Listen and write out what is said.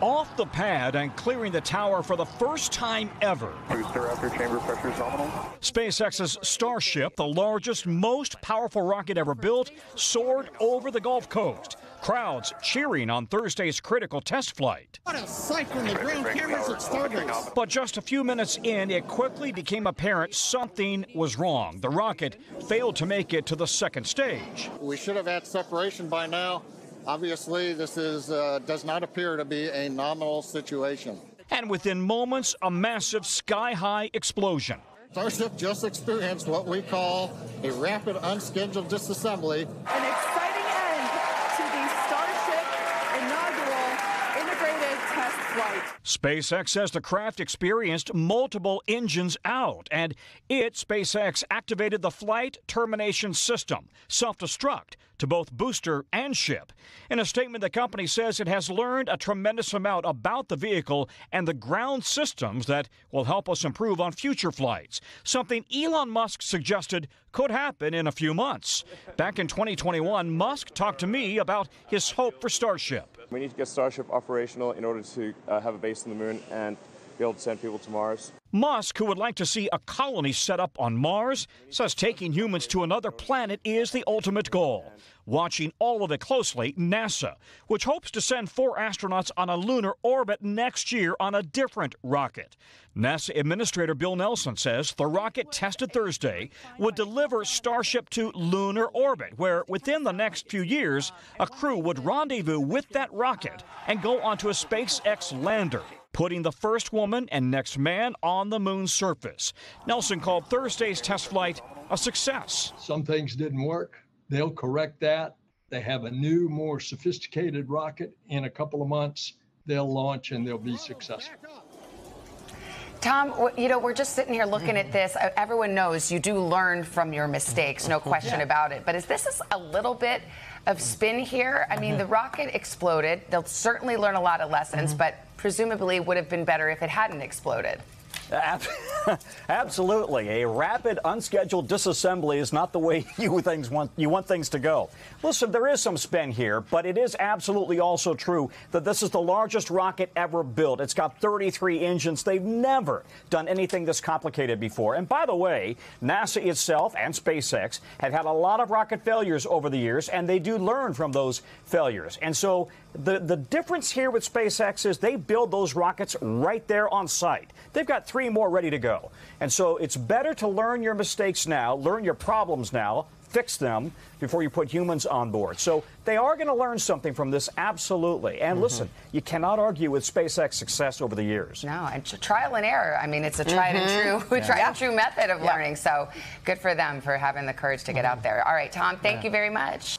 off the pad and clearing the tower for the first time ever. Booster after chamber pressure is nominal. SpaceX's Starship, the largest, most powerful rocket ever built, soared over the Gulf Coast. Crowds cheering on Thursday's critical test flight. What a sight from the drone cameras at Starbase. But just a few minutes in, it quickly became apparent something was wrong. The rocket failed to make it to the second stage. We should have had separation by now. Obviously, this does not appear to be a nominal situation. And within moments, a massive sky-high explosion. Starship just experienced what we call a rapid, unscheduled disassembly. SpaceX says the craft experienced multiple engines out, and SpaceX activated the flight termination system, self-destruct to both booster and ship. In a statement, the company says it has learned a tremendous amount about the vehicle and the ground systems that will help us improve on future flights, something Elon Musk suggested could happen in a few months. Back in 2021, Musk talked to me about his hope for Starship. We need to get Starship operational in order to have a base on the moon and be able to send people to Mars. Musk, who would like to see a colony set up on Mars, says taking humans to another planet is the ultimate goal. Watching all of it closely, NASA, which hopes to send 4 astronauts on a lunar orbit next year on a different rocket. NASA Administrator Bill Nelson says the rocket tested Thursday would deliver Starship to lunar orbit, where within the next few years, a crew would rendezvous with that rocket and go onto a SpaceX lander, putting the first woman and next man on the moon's surface. Nelson called Thursday's test flight a success. Some things didn't work. They'll correct that. They have a new, more sophisticated rocket. In a couple of months, they'll launch and they'll be successful. Tom, you know, we're just sitting here looking at this. Everyone knows you do learn from your mistakes, no question about it. But is this a little bit of spin here? I mean, the rocket exploded. They'll certainly learn a lot of lessons, but presumably would have been better if it hadn't exploded. Absolutely. A rapid, unscheduled disassembly is not the way you want things to go. Listen, there is some spin here, but it is absolutely also true that this is the largest rocket ever built. It's got 33 engines. They've never done anything this complicated before. And by the way, NASA itself and SpaceX have had a lot of rocket failures over the years, and they do learn from those failures. And so the difference here with SpaceX is they build those rockets right there on site. They've got 3 more ready to go. And so it's better to learn your mistakes now, learn your problems now, fix them before you put humans on board. So they are going to learn something from this, absolutely. And listen, you cannot argue with SpaceX success over the years. No, and trial and error. I mean, it's a tried and true method of learning. So good for them for having the courage to get out there. All right, Tom, thank you very much.